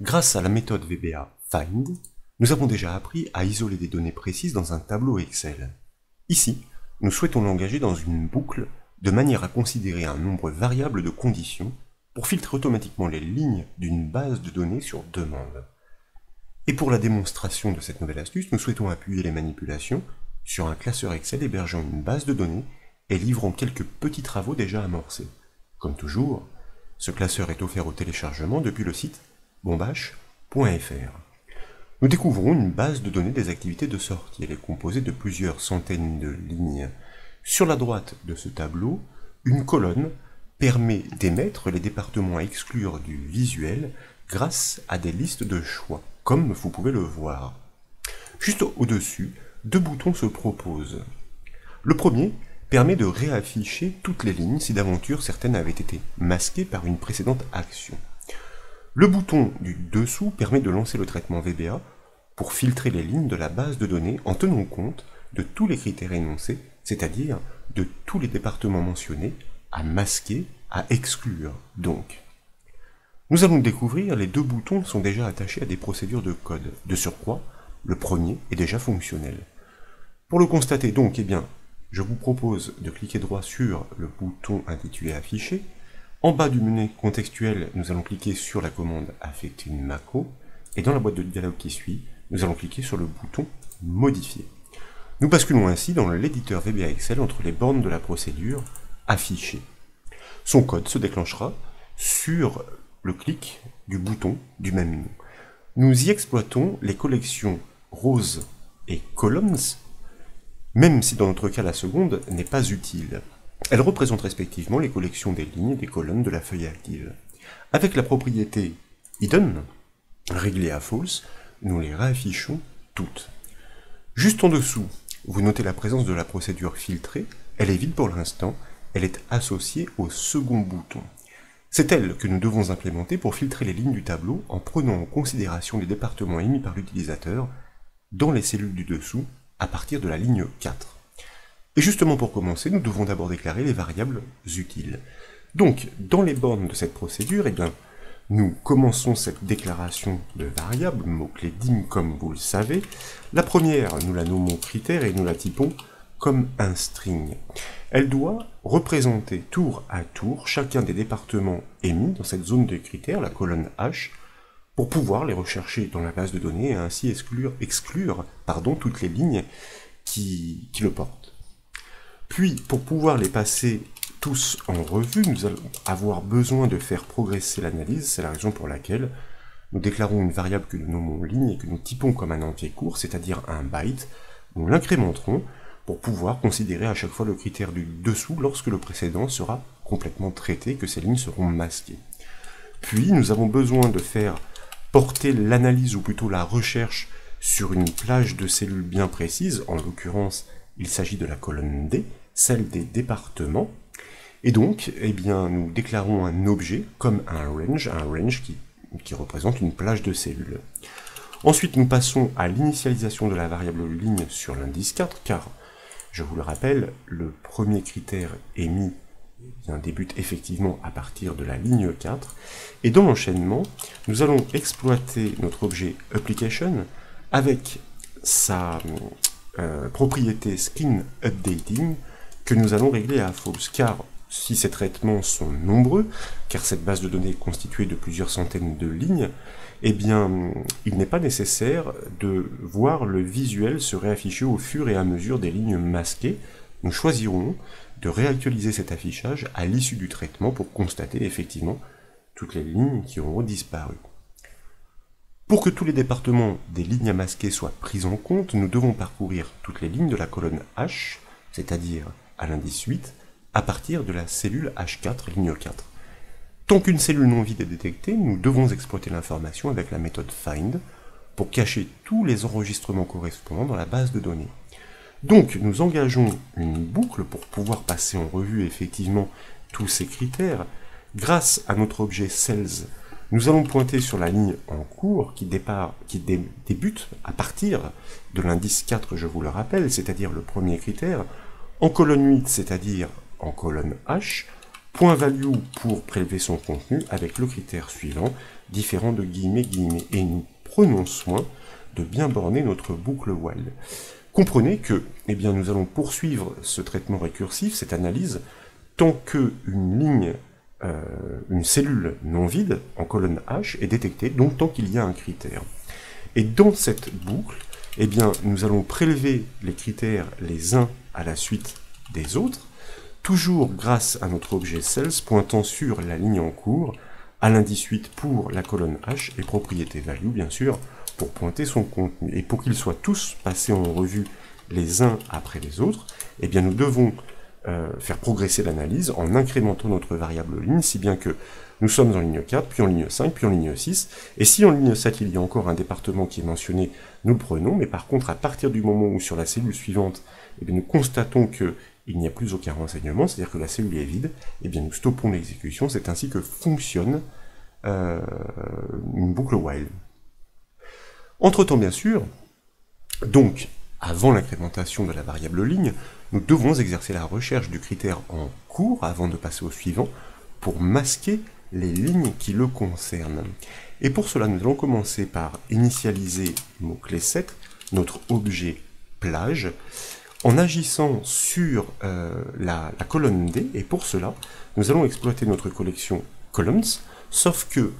Grâce à la méthode VBA Find, nous avons déjà appris à isoler des données précises dans un tableau Excel. Ici, nous souhaitons l'engager dans une boucle de manière à considérer un nombre variable de conditions pour filtrer automatiquement les lignes d'une base de données sur demande. Et pour la démonstration de cette nouvelle astuce, nous souhaitons appuyer les manipulations sur un classeur Excel hébergeant une base de données et livrant quelques petits travaux déjà amorcés. Comme toujours, ce classeur est offert au téléchargement depuis le site bonbache.fr. Nous découvrons une base de données des activités de sortie. Elle est composée de plusieurs centaines de lignes. Sur la droite de ce tableau, une colonne permet d'émettre les départements à exclure du visuel grâce à des listes de choix, comme vous pouvez le voir. Juste au-dessus, deux boutons se proposent. Le premier permet de réafficher toutes les lignes si d'aventure certaines avaient été masquées par une précédente action. Le bouton du dessous permet de lancer le traitement VBA pour filtrer les lignes de la base de données en tenant compte de tous les critères énoncés, c'est-à-dire de tous les départements mentionnés, à masquer, à exclure donc. Nous allons découvrir, les deux boutons sont déjà attachés à des procédures de code. De surcroît, le premier est déjà fonctionnel. Pour le constater donc, je vous propose de cliquer droit sur le bouton intitulé Afficher. En bas du menu contextuel, nous allons cliquer sur la commande Affecter une macro. Et dans la boîte de dialogue qui suit, nous allons cliquer sur le bouton Modifier. Nous basculons ainsi dans l'éditeur VBA Excel entre les bornes de la procédure Afficher. Son code se déclenchera sur le clic du bouton du même nom. Nous y exploitons les collections Rows et Columns, même si dans notre cas la seconde n'est pas utile. Elle représente respectivement les collections des lignes et des colonnes de la feuille active. Avec la propriété hidden, réglée à false, nous les réaffichons toutes. Juste en dessous, vous notez la présence de la procédure filtrée. Elle est vide pour l'instant, elle est associée au second bouton. C'est elle que nous devons implémenter pour filtrer les lignes du tableau en prenant en considération les départements émis par l'utilisateur dans les cellules du dessous à partir de la ligne 4. Et justement pour commencer, nous devons d'abord déclarer les variables utiles. Donc, dans les bornes de cette procédure, nous commençons cette déclaration de variables, mot-clé digne comme vous le savez. La première, nous la nommons critère et nous la typons comme un string. Elle doit représenter tour à tour chacun des départements émis dans cette zone de critères, la colonne H, pour pouvoir les rechercher dans la base de données et ainsi exclure toutes les lignes qui le portent. Puis, pour pouvoir les passer tous en revue, nous allons avoir besoin de faire progresser l'analyse. C'est la raison pour laquelle nous déclarons une variable que nous nommons ligne et que nous typons comme un entier court, c'est-à-dire un byte. Nous l'incrémenterons pour pouvoir considérer à chaque fois le critère du dessous lorsque le précédent sera complètement traité, que ces lignes seront masquées. Puis, nous avons besoin de faire porter l'analyse, ou plutôt la recherche, sur une plage de cellules bien précise. En l'occurrence, il s'agit de la colonne D, celle des départements. Et donc, nous déclarons un objet comme un range qui représente une plage de cellules. Ensuite, nous passons à l'initialisation de la variable ligne sur l'indice 4, car, je vous le rappelle, le premier critère émis débute effectivement à partir de la ligne 4. Et dans l'enchaînement, nous allons exploiter notre objet application avec sa propriété screenUpdating que nous allons régler à false. Car si ces traitements sont nombreux, car cette base de données est constituée de plusieurs centaines de lignes, il n'est pas nécessaire de voir le visuel se réafficher au fur et à mesure des lignes masquées. Nous choisirons de réactualiser cet affichage à l'issue du traitement pour constater effectivement toutes les lignes qui auront disparu. Pour que tous les départements des lignes à masquer soient pris en compte, nous devons parcourir toutes les lignes de la colonne H, c'est-à-dire à l'indice 8, à partir de la cellule H4, ligne 4. Tant qu'une cellule non vide est détectée, nous devons exploiter l'information avec la méthode find pour cacher tous les enregistrements correspondants dans la base de données. Donc, nous engageons une boucle pour pouvoir passer en revue effectivement tous ces critères. Grâce à notre objet cells, nous allons pointer sur la ligne en cours qui débute à partir de l'indice 4, je vous le rappelle, c'est-à-dire le premier critère, en colonne 8, c'est-à-dire en colonne H, Point value pour prélever son contenu avec le critère suivant, différent de guillemets. Et nous prenons soin de bien borner notre boucle while. Comprenez que nous allons poursuivre ce traitement récursif, cette analyse, tant que une cellule non vide en colonne H est détectée, donc tant qu'il y a un critère. Et dans cette boucle, nous allons prélever les critères les uns à la suite des autres, toujours grâce à notre objet cells pointant sur la ligne en cours, à l'indice 8 pour la colonne H et propriété value bien sûr pour pointer son contenu. Et pour qu'ils soient tous passés en revue les uns après les autres, nous devons faire progresser l'analyse en incrémentant notre variable ligne, si bien que nous sommes en ligne 4, puis en ligne 5, puis en ligne 6. Et si en ligne 7 il y a encore un département qui est mentionné, nous le prenons. Mais par contre, à partir du moment où sur la cellule suivante, nous constatons que il n'y a plus aucun renseignement, c'est-à-dire que la cellule est vide, nous stoppons l'exécution. C'est ainsi que fonctionne une boucle while. Entre-temps, bien sûr, donc, avant l'incrémentation de la variable ligne, nous devons exercer la recherche du critère en cours avant de passer au suivant pour masquer les lignes qui le concernent. Et pour cela, nous allons commencer par initialiser mot-clé 7, notre objet plage, en agissant sur la colonne D, et pour cela, nous allons exploiter notre collection columns, sauf que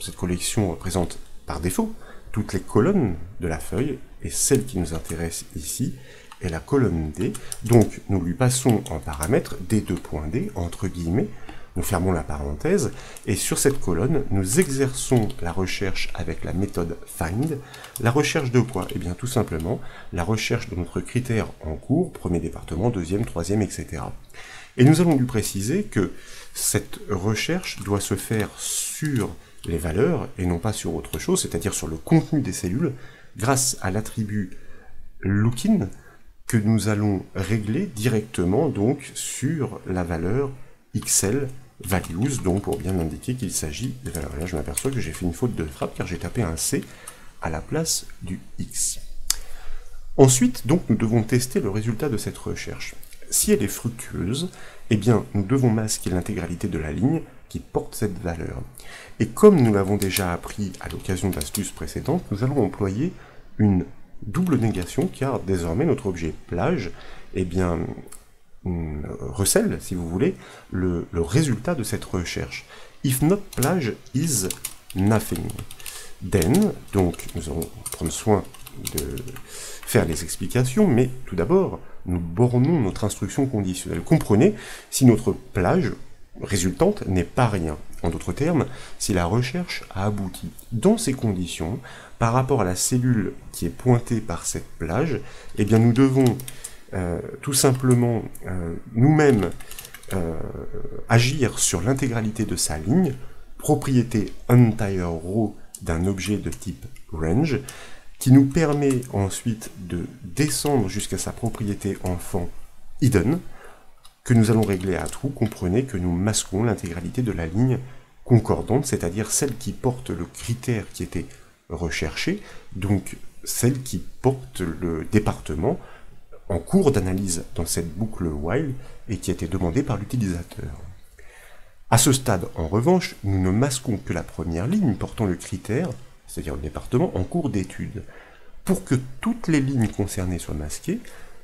cette collection représente par défaut toutes les colonnes de la feuille, et celle qui nous intéresse ici est la colonne D. Donc, nous lui passons en paramètre D2.D, entre guillemets, nous fermons la parenthèse, et sur cette colonne, nous exerçons la recherche avec la méthode find. La recherche de quoi ? Tout simplement, la recherche de notre critère en cours, premier département, deuxième, troisième, etc. Et nous allons lui préciser que cette recherche doit se faire sur les valeurs, et non pas sur autre chose, c'est-à-dire sur le contenu des cellules, grâce à l'attribut lookIn, que nous allons régler directement donc sur la valeur XL values, donc pour bien indiquer qu'il s'agit des valeurs. Là, je m'aperçois que j'ai fait une faute de frappe car j'ai tapé un C à la place du X. Ensuite, donc, nous devons tester le résultat de cette recherche. Si elle est fructueuse, nous devons masquer l'intégralité de la ligne qui porte cette valeur. Et comme nous l'avons déjà appris à l'occasion d'astuces précédentes, nous allons employer une double négation car désormais notre objet plage, recèle, si vous voulez, le résultat de cette recherche. If not plage is nothing, then, donc nous allons prendre soin de faire les explications, mais tout d'abord, nous bornons notre instruction conditionnelle. Comprenez, si notre plage résultante n'est pas rien, en d'autres termes, si la recherche a abouti. Dans ces conditions, par rapport à la cellule qui est pointée par cette plage, nous devons tout simplement nous-mêmes agir sur l'intégralité de sa ligne, propriété entire row d'un objet de type range, qui nous permet ensuite de descendre jusqu'à sa propriété enfant hidden, que nous allons régler à true. Comprenez que nous masquons l'intégralité de la ligne concordante, c'est-à-dire celle qui porte le critère qui était recherché, donc celle qui porte le département en cours d'analyse dans cette boucle while et qui a été demandée par l'utilisateur. À ce stade, en revanche, nous ne masquons que la première ligne portant le critère, c'est-à-dire le département, en cours d'étude. Pour que toutes les lignes concernées soient masquées,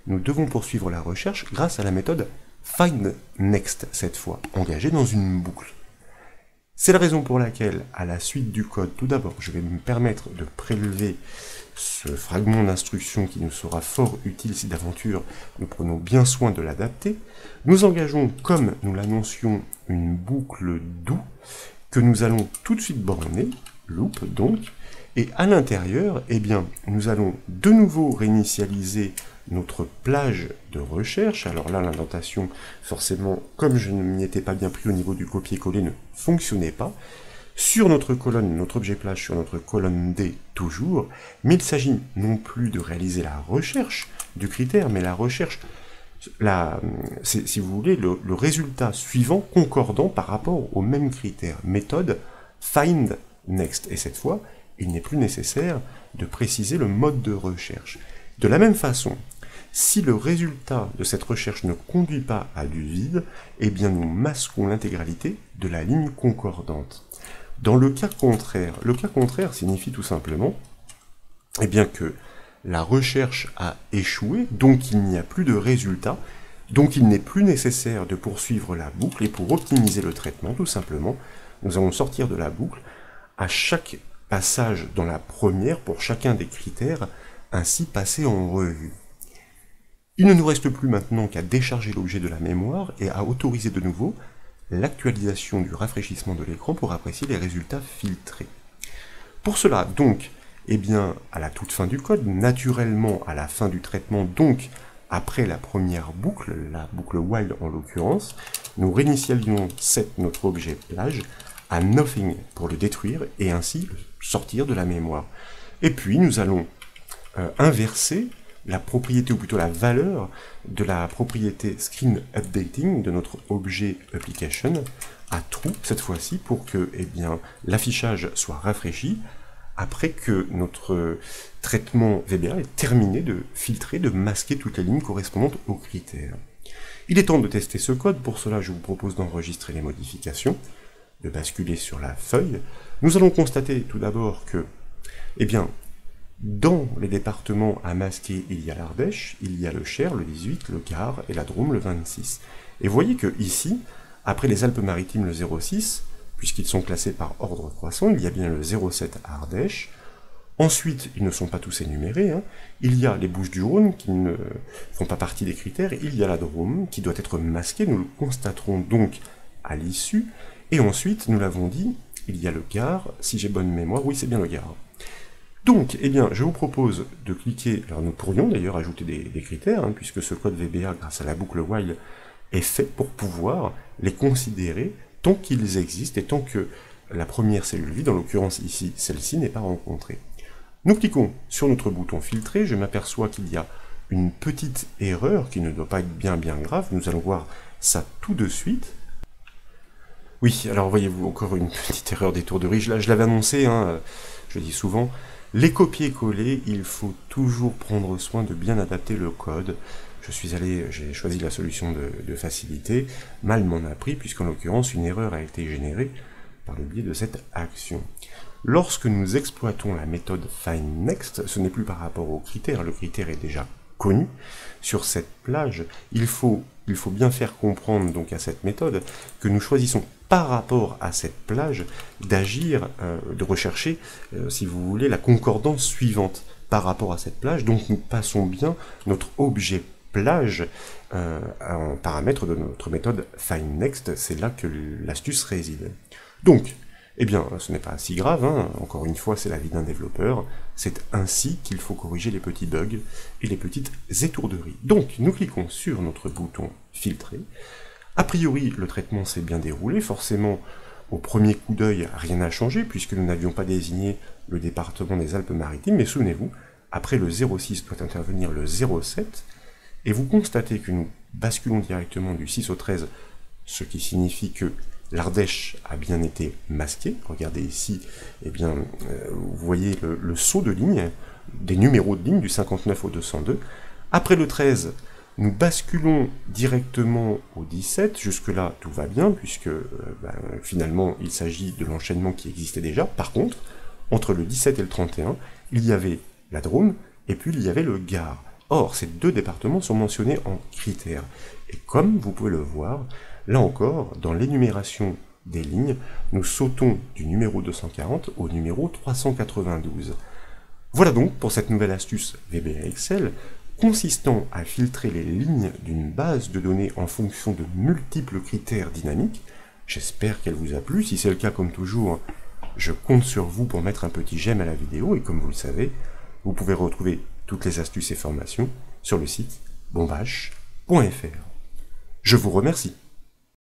nous devons poursuivre la recherche grâce à la méthode find next, cette fois engagée dans une boucle. C'est la raison pour laquelle, à la suite du code, tout d'abord, je vais me permettre de prélever ce fragment d'instruction qui nous sera fort utile si d'aventure nous prenons bien soin de l'adapter. Nous engageons, comme nous l'annoncions, une boucle do que nous allons tout de suite borner, loop donc, et à l'intérieur, nous allons de nouveau réinitialiser notre plage de recherche. Alors là, l'indentation, forcément, comme je ne m'y étais pas bien pris au niveau du copier-coller, ne fonctionnait pas. Sur notre colonne, notre objet plage, sur notre colonne D, toujours. Mais il s'agit non plus de réaliser la recherche du critère, mais la recherche, si vous voulez, le résultat suivant, concordant par rapport au même critère. Méthode find next. Et cette fois, il n'est plus nécessaire de préciser le mode de recherche. De la même façon, Si le résultat de cette recherche ne conduit pas à du vide, eh bien nous masquons l'intégralité de la ligne concordante. Dans le cas contraire signifie tout simplement eh bien, que la recherche a échoué, donc il n'y a plus de résultat, donc il n'est plus nécessaire de poursuivre la boucle, et pour optimiser le traitement, tout simplement, nous allons sortir de la boucle à chaque passage dans la première pour chacun des critères, ainsi passés en revue. Il ne nous reste plus maintenant qu'à décharger l'objet de la mémoire et à autoriser de nouveau l'actualisation du rafraîchissement de l'écran pour apprécier les résultats filtrés. Pour cela, donc, eh bien, à la toute fin du code, naturellement à la fin du traitement, donc après la première boucle, la boucle while en l'occurrence, nous réinitialisons notre objet plage à nothing pour le détruire et ainsi le sortir de la mémoire. Et puis nous allons inverser la propriété, ou plutôt la valeur de la propriété screenUpdating de notre objet application à true cette fois-ci pour que eh bien, l'affichage soit rafraîchi après que notre traitement VBA est terminé de filtrer, de masquer toutes les lignes correspondantes aux critères. Il est temps de tester ce code, pour cela je vous propose d'enregistrer les modifications, de basculer sur la feuille. Nous allons constater tout d'abord que, eh bien, dans les départements à masquer, il y a l'Ardèche, il y a le Cher, le 18, le Gard et la Drôme, le 26. Et voyez que ici, après les Alpes-Maritimes, le 06, puisqu'ils sont classés par ordre croissant, il y a bien le 07 à Ardèche. Ensuite, ils ne sont pas tous énumérés, hein. Il y a les Bouches-du-Rhône qui ne font pas partie des critères, il y a la Drôme qui doit être masquée, nous le constaterons donc à l'issue, et ensuite, nous l'avons dit, il y a le Gard, si j'ai bonne mémoire, oui c'est bien le Gard. Donc, eh bien, je vous propose de cliquer, alors nous pourrions d'ailleurs ajouter des critères, hein, puisque ce code VBA, grâce à la boucle while, est fait pour pouvoir les considérer tant qu'ils existent et tant que la première cellule vide, en l'occurrence ici, celle-ci, n'est pas rencontrée. Nous cliquons sur notre bouton filtrer, je m'aperçois qu'il y a une petite erreur qui ne doit pas être bien grave, nous allons voir ça tout de suite. Oui, alors voyez-vous, encore une petite erreur d'étourderie, je l'avais annoncé, hein, je dis souvent, les copier-coller, il faut toujours prendre soin de bien adapter le code. J'ai choisi la solution de facilité, mal m'en a pris, puisqu'en l'occurrence, une erreur a été générée par le biais de cette action. Lorsque nous exploitons la méthode find next, ce n'est plus par rapport au critère, le critère est déjà connu. Sur cette plage, il faut bien faire comprendre donc à cette méthode que nous choisissons par rapport à cette plage d'agir, de rechercher, si vous voulez, la concordance suivante par rapport à cette plage. Donc nous passons bien notre objet plage en paramètre de notre méthode find next, c'est là que l'astuce réside. Donc, eh bien, ce n'est pas si grave, hein. Encore une fois, c'est la vie d'un développeur, c'est ainsi qu'il faut corriger les petits bugs et les petites étourderies. Donc, nous cliquons sur notre bouton filtrer. A priori, le traitement s'est bien déroulé, forcément, au premier coup d'œil, rien n'a changé, puisque nous n'avions pas désigné le département des Alpes-Maritimes, mais souvenez-vous, après le 06 doit intervenir le 07, et vous constatez que nous basculons directement du 6 au 13, ce qui signifie que l'Ardèche a bien été masquée. Regardez ici, eh bien, vous voyez le saut de ligne, des numéros de ligne du 59 au 202. Après le 13, nous basculons directement au 17. Jusque-là, tout va bien, puisque finalement, il s'agit de l'enchaînement qui existait déjà. Par contre, entre le 17 et le 31, il y avait la Drôme et puis il y avait le Gard. Or, ces deux départements sont mentionnés en critères. Et comme vous pouvez le voir, là encore, dans l'énumération des lignes, nous sautons du numéro 240 au numéro 392. Voilà donc pour cette nouvelle astuce VBA Excel, consistant à filtrer les lignes d'une base de données en fonction de multiples critères dynamiques. J'espère qu'elle vous a plu. Si c'est le cas, comme toujours, je compte sur vous pour mettre un petit j'aime à la vidéo. Et comme vous le savez, vous pouvez retrouver toutes les astuces et formations sur le site bonbache.fr. Je vous remercie.